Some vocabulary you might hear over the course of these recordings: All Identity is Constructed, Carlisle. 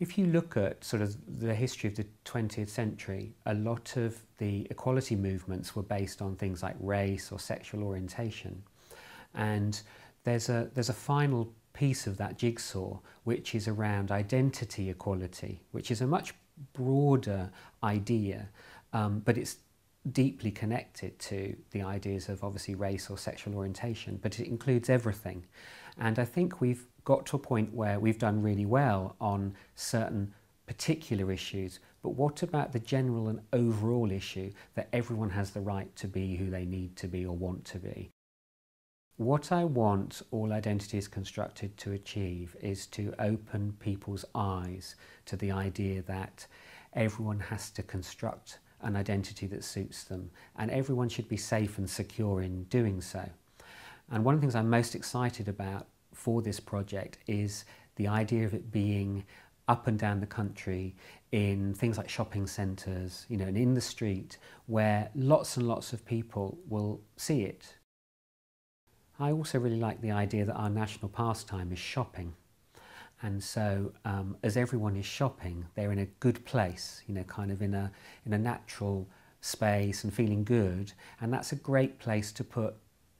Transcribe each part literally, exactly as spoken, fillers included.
If you look at sort of the history of the twentieth century, a lot of the equality movements were based on things like race or sexual orientation. And there's a, there's a final piece of that jigsaw, which is around identity equality, which is a much broader idea, um, but it's deeply connected to the ideas of obviously race or sexual orientation, but it includes everything. And I think we've got to a point where we've done really well on certain particular issues, but what about the general and overall issue that everyone has the right to be who they need to be or want to be? What I want All Identity is Constructed to achieve is to open people's eyes to the idea that everyone has to construct an identity that suits them, and everyone should be safe and secure in doing so. And one of the things I'm most excited about for this project is the idea of it being up and down the country in things like shopping centres, you know, and in the street, where lots and lots of people will see it. I also really like the idea that our national pastime is shopping. And so um, as everyone is shopping, they're in a good place, you know, kind of in a, in a natural space and feeling good. And that's a great place to put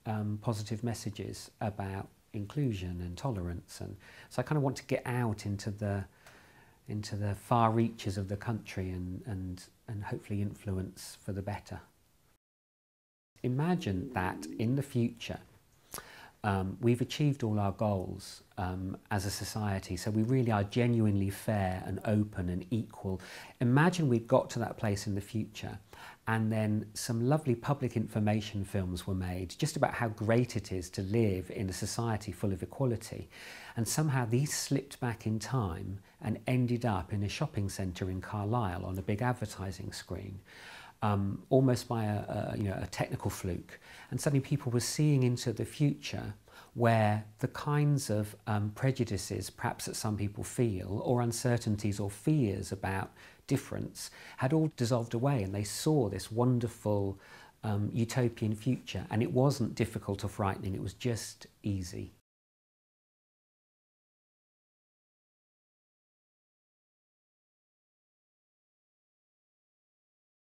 um, positive messages about inclusion and tolerance, and so I kind of want to get out into the into the far reaches of the country and and and hopefully influence for the better. Imagine that in the future um, we've achieved all our goals um, as a society, so we really are genuinely fair and open and equal. Imagine we've got to that place in the future, and then some lovely public information films were made just about how great it is to live in a society full of equality. And somehow these slipped back in time and ended up in a shopping centre in Carlisle on a big advertising screen, um, almost by a, a, you know, a technical fluke. And suddenly people were seeing into the future where the kinds of um, prejudices perhaps that some people feel, or uncertainties or fears about difference, had all dissolved away, and they saw this wonderful um, utopian future, and it wasn't difficult or frightening, it was just easy.